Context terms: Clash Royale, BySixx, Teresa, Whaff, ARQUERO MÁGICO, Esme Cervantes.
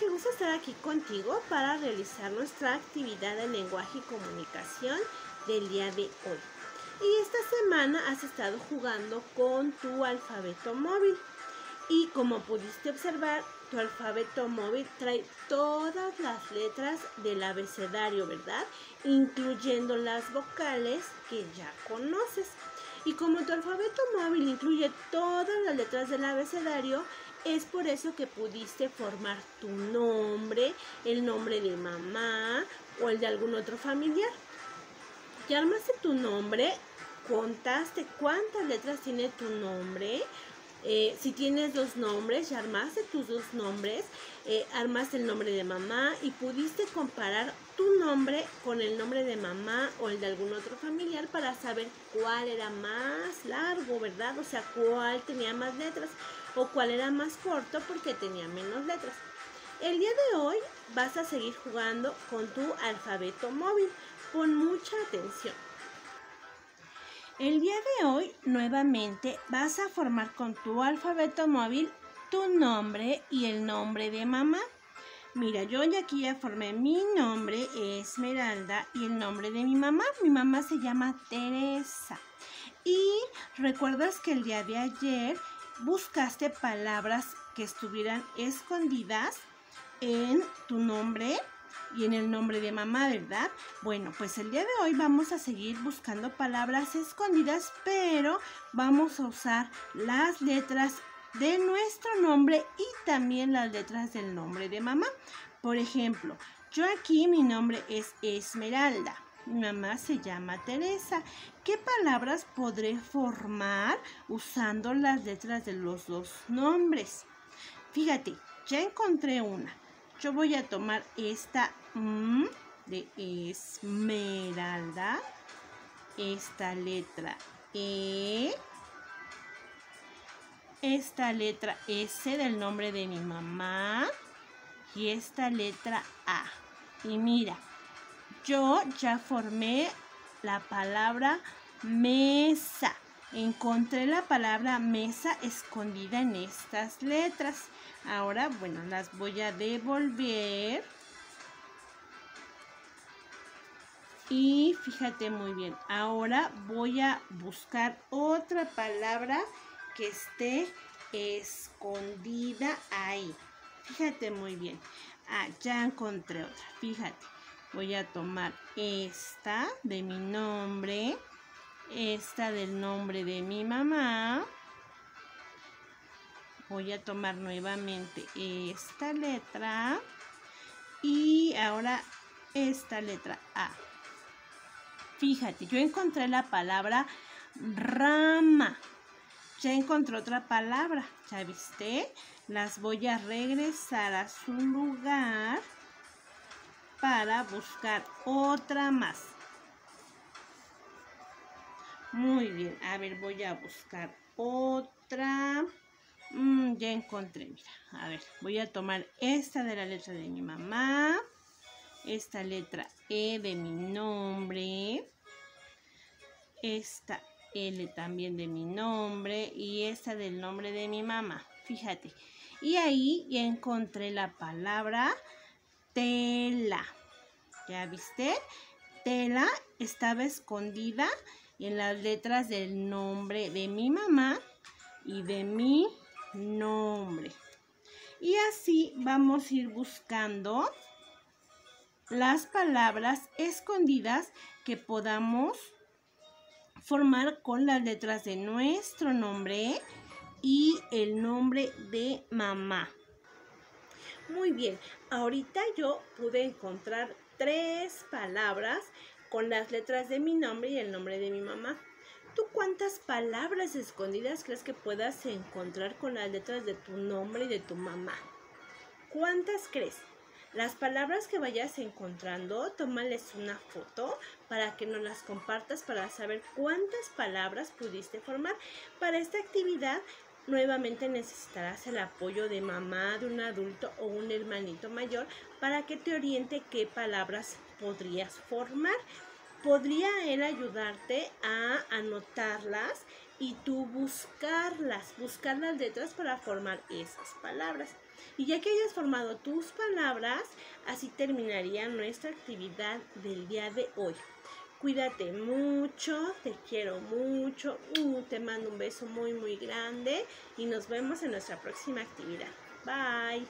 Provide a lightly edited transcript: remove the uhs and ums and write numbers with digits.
que gusto estar aquí contigo para realizar nuestra actividad de lenguaje y comunicación del día de hoy. Y esta semana has estado jugando con tu alfabeto móvil. Y como pudiste observar, tu alfabeto móvil trae todas las letras del abecedario, ¿verdad? Incluyendo las vocales que ya conoces. Y como tu alfabeto móvil incluye todas las letras del abecedario, es por eso que pudiste formar tu nombre, el nombre de mamá o el de algún otro familiar. Ya armaste tu nombre, contaste cuántas letras tiene tu nombre. Si tienes dos nombres, ya armaste tus dos nombres, armaste el nombre de mamá y pudiste comparar tu nombre con el nombre de mamá o el de algún otro familiar para saber cuál era más largo, ¿verdad? O sea, cuál tenía más letras o cuál era más corto porque tenía menos letras. El día de hoy vas a seguir jugando con tu alfabeto móvil. Pon mucha atención. El día de hoy, nuevamente, vas a formar con tu alfabeto móvil tu nombre y el nombre de mamá. Mira, yo ya aquí ya formé mi nombre, Esmeralda, y el nombre de mi mamá. Mi mamá se llama Teresa. Y recuerdas que el día de ayer buscaste palabras que estuvieran escondidas en tu nombre y en el nombre de mamá, ¿verdad? Bueno, pues el día de hoy vamos a seguir buscando palabras escondidas, pero vamos a usar las letras de nuestro nombre y también las letras del nombre de mamá. Por ejemplo, yo aquí mi nombre es Esmeralda, mi mamá se llama Teresa. ¿Qué palabras podré formar usando las letras de los dos nombres? Fíjate, ya encontré una. Yo voy a tomar esta de Esmeralda, esta letra E, esta letra S del nombre de mi mamá y esta letra A. Y mira, yo ya formé la palabra mesa. Encontré la palabra mesa escondida en estas letras. Ahora, bueno, las voy a devolver. Y fíjate muy bien. Ahora voy a buscar otra palabra que esté escondida ahí. Fíjate muy bien. Ah, ya encontré otra. Fíjate. Voy a tomar esta de mi nombre, esta del nombre de mi mamá. Voy a tomar nuevamente esta letra y ahora esta letra A. Fíjate, yo encontré la palabra rama. Ya encontré otra palabra, ¿ya viste? Las voy a regresar a su lugar para buscar otra más. Muy bien, a ver, voy a buscar otra. Ya encontré, mira, a ver, voy a tomar esta de la letra de mi mamá, esta letra E de mi nombre, esta L también de mi nombre y esta del nombre de mi mamá, fíjate. Y ahí ya encontré la palabra tela, ¿ya viste? Tela estaba escondida en las letras del nombre de mi mamá y de mi nombre. Y así vamos a ir buscando las palabras escondidas que podamos formar con las letras de nuestro nombre y el nombre de mamá. Muy bien, ahorita yo pude encontrar tres palabras con las letras de mi nombre y el nombre de mi mamá. ¿Tú cuántas palabras escondidas crees que puedas encontrar con las letras de tu nombre y de tu mamá? ¿Cuántas crees? Las palabras que vayas encontrando, tómales una foto para que nos las compartas para saber cuántas palabras pudiste formar. Para esta actividad, nuevamente necesitarás el apoyo de mamá, de un adulto o un hermanito mayor para que te oriente qué palabras podrías formar. Podría él ayudarte a anotarlas y tú buscar las letras para formar esas palabras. Y ya que hayas formado tus palabras, así terminaría nuestra actividad del día de hoy. Cuídate mucho, te quiero mucho, te mando un beso muy grande y nos vemos en nuestra próxima actividad. Bye.